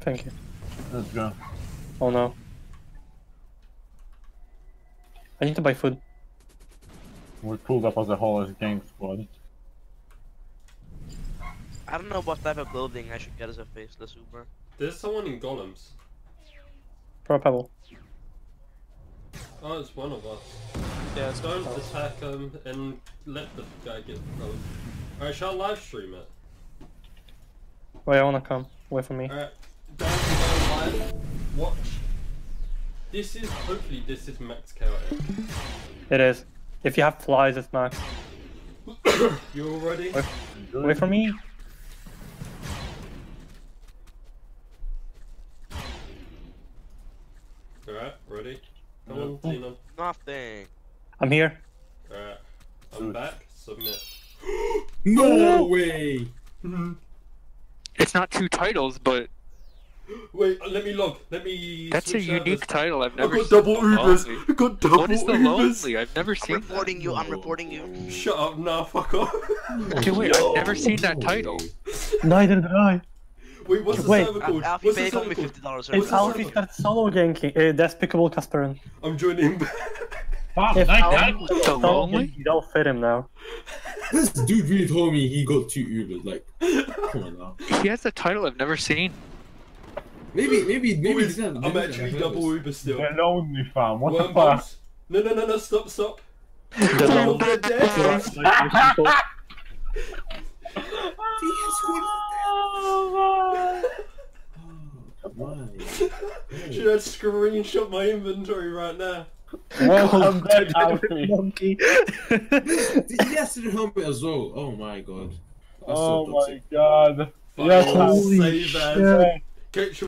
Thank you. Let's go. Oh no. I need to buy food. We're pulled up as a whole as a gang squad. I don't know what type of clothing I should get as a faceless Uber. There's someone in golems. Throw a pebble. Oh, it's one of us. Yeah, don't attack him and let the guy get going. Alright, shall I live stream it? Wait, I wanna come. Wait for me. Alright, don't live. Watch. This is, hopefully this is max KOA. It is. If you have flies, it's max. You all ready? Wait for me. Alright, ready? Come on, Dino. Nothing. I'm here. Alright, I'm back. Submit. No way! It's not two titles, but... Wait, let me log. Let me. That's a unique title. I've never. I got double Ubers. I got double Ubers. What is the lonely? I've never seen. Reporting you. I'm reporting you. Shut up, nah, fuck off. Okay, wait. I've never seen that title. Neither did I. Wait, what's the server called? Alfie paid me $50. It's Alfie starts solo ganking. Despicable Casperin. I'm joining. Wow, if the lonely. You don't fit him now. This dude really told me he got two Ubers. Like, come on now. He has a title I've never seen. Maybe it's not. I'm actually double Uber still. They're lonely, fam. What the fuck? No, stop. They're dead. Should I screenshot my inventory right now? Welcome back, Alfie. Monkey. Yes, it helped me as well. Oh my god. Oh my god. Yes, holy shit.